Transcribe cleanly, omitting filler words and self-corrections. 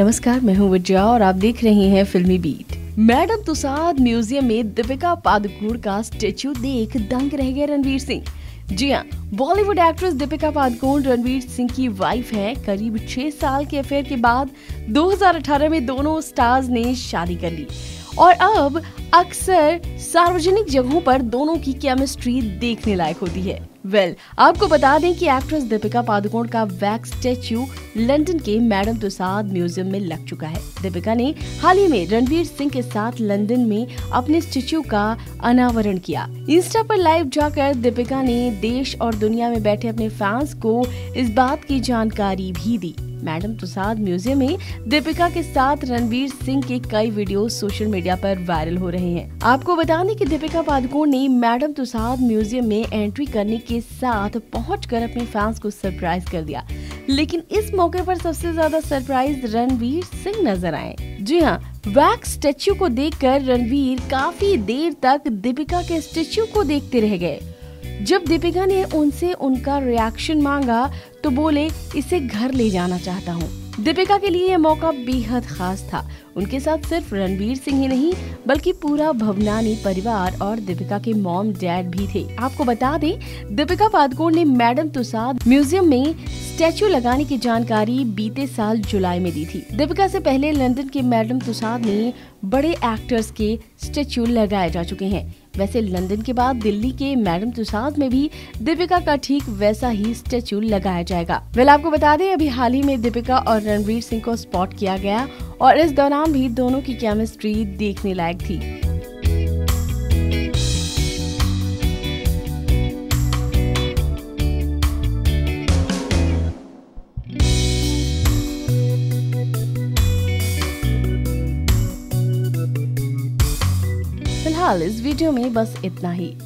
नमस्कार, मैं हूँ विजया और आप देख रही हैं फिल्मी बीट। मैडम तुसाद म्यूजियम में दीपिका पादुकोण का स्टेच्यू देख दंग रह गए रणवीर सिंह। जी हाँ, बॉलीवुड एक्ट्रेस दीपिका पादुकोण रणवीर सिंह की वाइफ हैं। करीब 6 साल के अफेयर के बाद 2018 में दोनों स्टार्स ने शादी कर ली और अब अक्सर सार्वजनिक जगहों पर दोनों की केमिस्ट्री देखने लायक होती है। आपको बता दें कि एक्ट्रेस दीपिका पादुकोण का वैक्स स्टैच्यू लंदन के मैडम तुसाद म्यूजियम में लग चुका है। दीपिका ने हाल ही में रणवीर सिंह के साथ लंदन में अपने स्टैच्यू का अनावरण किया। इंस्टा पर लाइव जाकर दीपिका ने देश और दुनिया में बैठे अपने फैंस को इस बात की जानकारी भी दी। मैडम तुसाद म्यूजियम में दीपिका के साथ रणवीर सिंह के कई वीडियो सोशल मीडिया पर वायरल हो रहे हैं। आपको बता दें कि दीपिका पादुकोण ने मैडम तुसाद म्यूजियम में एंट्री करने के साथ पहुंचकर अपने फैंस को सरप्राइज कर दिया, लेकिन इस मौके पर सबसे ज्यादा सरप्राइज रणवीर सिंह नजर आए। जी हाँ, वैक्स स्टैच्यू को देखकर रणवीर काफी देर तक दीपिका के स्टैच्यू को देखते रह गए। जब दीपिका ने उनसे उनका रिएक्शन मांगा तो बोले, इसे घर ले जाना चाहता हूँ। दीपिका के लिए यह मौका बेहद खास था। उनके साथ सिर्फ रणवीर सिंह ही नहीं बल्कि पूरा भवनानी परिवार और दीपिका के मॉम डैड भी थे। आपको बता दें, दीपिका पादुकोण ने मैडम तुसाद म्यूजियम में स्टैचू लगाने की जानकारी बीते साल जुलाई में दी थी। दीपिका से पहले लंदन के मैडम तुसाद में बड़े एक्टर्स के स्टैचू लगाए जा चुके हैं। वैसे लंदन के बाद दिल्ली के मैडम तुसाद में भी दीपिका का ठीक वैसा ही स्टैचू लगाया जाएगा। आपको बता दें, अभी हाल ही में दीपिका और रणवीर सिंह को स्पॉट किया गया और इस दौरान भी दोनों की केमिस्ट्री देखने लायक थी। इस वीडियो में बस इतना ही।